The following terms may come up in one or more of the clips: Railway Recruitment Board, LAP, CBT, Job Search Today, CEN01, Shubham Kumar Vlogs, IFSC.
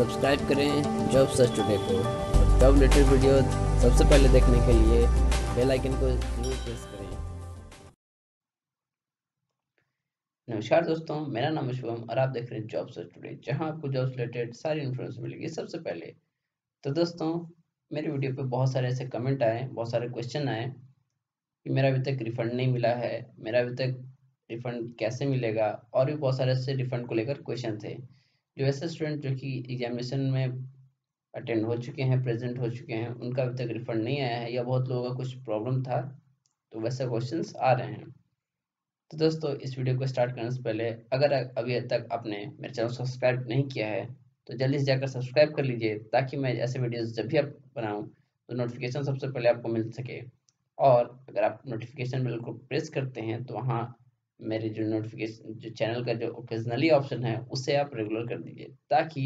Subscribe करें job search today को और जॉब रिलेटेड वीडियो सबसे पहले देखने के लिए बेल आइकन को जरूर प्रेस करें। नमस्कार दोस्तों, मेरा नाम है शुभम और आप देख रहे हैं जॉब सर्च टुडे, जहां आपको जॉब रिलेटेड सारी इन्फॉर्मेशन मिलेगी सबसे पहले। तो दोस्तों, मेरे वीडियो पे बहुत सारे ऐसे कमेंट आए, बहुत सारे क्वेश्चन आए कि मेरा अभी तक रिफंड नहीं मिला है, मेरा अभी तक रिफंड कैसे मिलेगा, और भी बहुत सारे ऐसे रिफंड को लेकर क्वेश्चन थे। जो ऐसे स्टूडेंट जो कि एग्जामिनेशन में अटेंड हो चुके हैं, प्रेजेंट हो चुके हैं, उनका अभी तक रिफंड नहीं आया है या बहुत लोगों का कुछ प्रॉब्लम था, तो वैसे क्वेश्चंस आ रहे हैं। तो दोस्तों, इस वीडियो को स्टार्ट करने से पहले अगर अभी तक आपने मेरे चैनल सब्सक्राइब नहीं किया है तो जल्दी से जाकर सब्सक्राइब कर लीजिए, ताकि मैं ऐसे वीडियोस जब भी आप बनाऊँ तो नोटिफिकेशन सबसे पहले आपको मिल सके। और अगर आप नोटिफिकेशन बेल को प्रेस करते हैं तो वहाँ मेरे जो नोटिफिकेशन जो चैनल का जो ओकेजनली ऑप्शन है उसे आप रेगुलर कर दीजिए, ताकि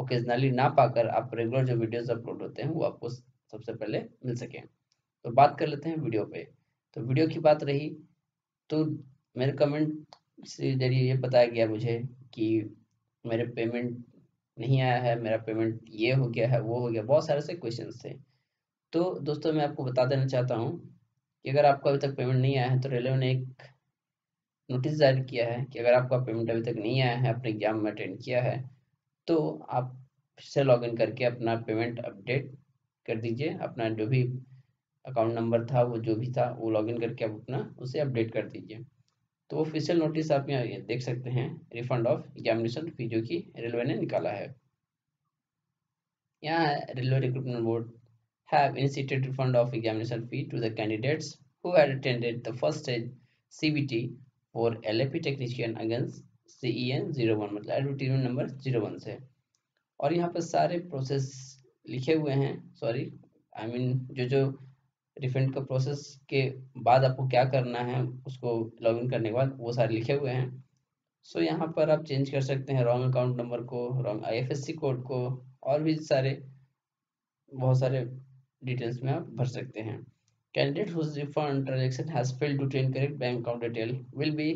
ओकेजनली ना पाकर आप रेगुलर जो वीडियोस अपलोड होते हैं वो आपको सबसे पहले मिल सकें। तो बात कर लेते हैं वीडियो पे। तो वीडियो की बात रही तो मेरे कमेंट से जरिए ये बताया गया मुझे कि मेरे पेमेंट नहीं आया है, मेरा पेमेंट ये हो गया है, वो हो गया, बहुत सारे से क्वेश्चन थे। तो दोस्तों, मैं आपको बता देना चाहता हूँ कि अगर आपका अभी तक पेमेंट नहीं आया है तो रेलवे ने एक नोटिस जारी किया है कि अगर आपका पेमेंट अभी तक नहीं आया है, अपने एग्जाम में अटेंड किया है, तो आप फिर से लॉग इन करके अपना पेमेंट अपडेट कर दीजिए। अपना जो भी अकाउंट नंबर था, वो जो भी था, वो लॉग इन करके आप अपना उसे अपडेट कर दीजिए। तो वो ऑफिशियल नोटिस आप यहाँ देख सकते हैं, रिफंड ऑफ एग्जामिनेशन फी, जो कि रेलवे ने निकाला है। यहाँ railway recruitment board have instituted refund of examination fee to the candidates who had attended the first stage CBT और LAP टेक्नीशियन अगेंस्ट CEN01, मतलब एडवर्टीजमेंट नंबर 01 से। और यहाँ पर सारे प्रोसेस लिखे हुए हैं, सॉरी आई मीन जो रिफंड का प्रोसेस के बाद आपको क्या करना है, उसको लॉगिन करने के बाद वो सारे लिखे हुए हैं। सो यहाँ पर आप चेंज कर सकते हैं रॉन्ग अकाउंट नंबर को, रॉन्ग IFSC कोड को, और भी सारे बहुत सारे डिटेल्स में आप भर सकते हैं। Candidate whose refund transaction has failed due to incorrect bank account detail will be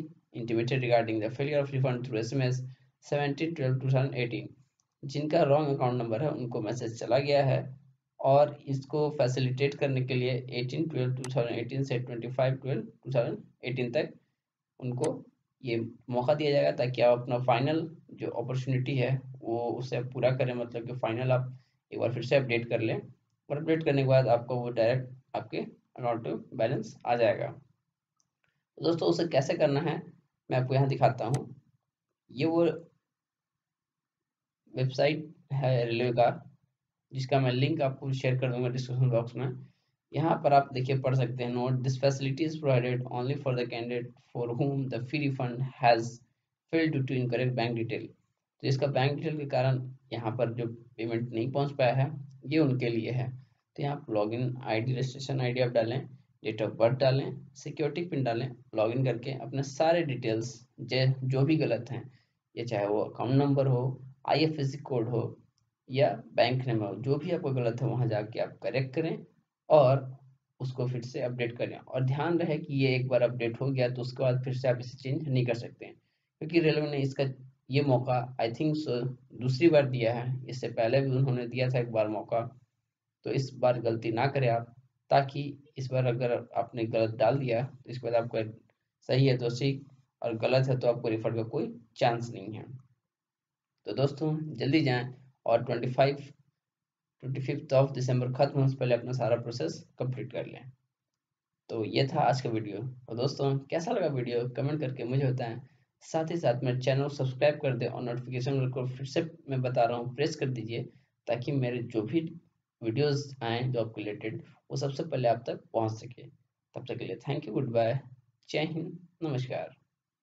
intimated regarding the failure of refund through SMS 17/12/2018। जिनका रॉन्ग अकाउंट नंबर है उनको मैसेज चला गया है, और इसको फैसिलिटेट करने के लिए 18/12/2018 से 25/12/2018 तक उनको ये मौका दिया जाएगा, ताकि आप अपना फाइनल जो अपॉर्चुनिटी है वो उसे पूरा करें। मतलब कि फाइनल आप एक बार फिर से अपडेट कर लें, और अपडेट करने के बाद आपको वो डायरेक्ट आपके अकाउंट में बैलेंस आ जाएगा। दोस्तों, उसे कैसे करना है मैं आपको यहाँ दिखाता हूँ। ये वो वेबसाइट है रेलवे का, जिसका मैं लिंक आपको शेयर कर दूंगा डिस्क्रिप्शन बॉक्स में। यहाँ पर आप देखिए पढ़ सकते हैं, note this facility is provided only for the candidate for whom the fee refund has failed due to incorrect bank detail. तो इसका बैंक डिटेल के कारण यहाँ पर जो पेमेंट नहीं पहुँच पाया है, ये उनके लिए है। तो यहाँ आप लॉगिन ID, रजिस्ट्रेशन ID आप डालें, डेट ऑफ बर्थ डालें, सिक्योरिटी पिन डालें, लॉगिन करके अपने सारे डिटेल्स जो भी गलत हैं, ये चाहे वो अकाउंट नंबर हो, IFSC कोड हो या बैंक नंबर हो, जो भी आपको गलत है वहाँ जाके आप करेक्ट करें और उसको फिर से अपडेट करें। और ध्यान रहे कि ये एक बार अपडेट हो गया तो उसके बाद फिर से आप इसे चेंज नहीं कर सकते, क्योंकि रेलवे ने इसका ये मौका आई थिंक सो दूसरी बार दिया है। इससे पहले भी उन्होंने दिया था एक बार मौका, तो इस बार गलती ना करें आप, ताकि इस बार अगर आपने गलत डाल दिया तो इसके बाद आपको सही है तो सही और गलत है तो आपको रिफंड का कोई चांस नहीं है। तो दोस्तों, जल्दी जाएं और 25 ऑफ दिसंबर खत्म होने से पहले अपना सारा प्रोसेस कंप्लीट कर लें। तो ये था आज का वीडियो। और दोस्तों, कैसा लगा वीडियो कमेंट करके मुझे बताएं, साथ ही साथ मेरे चैनल को सब्सक्राइब कर दें और नोटिफिकेशन बेल को फिर से मैं बता रहा हूँ प्रेस कर दीजिए, ताकि मेरे जो भी वीडियोस आए जॉब के रिलेटेड वो सबसे पहले आप तक पहुंच सके। तब तक के लिए थैंक यू, गुड बाय, जय हिंद, नमस्कार।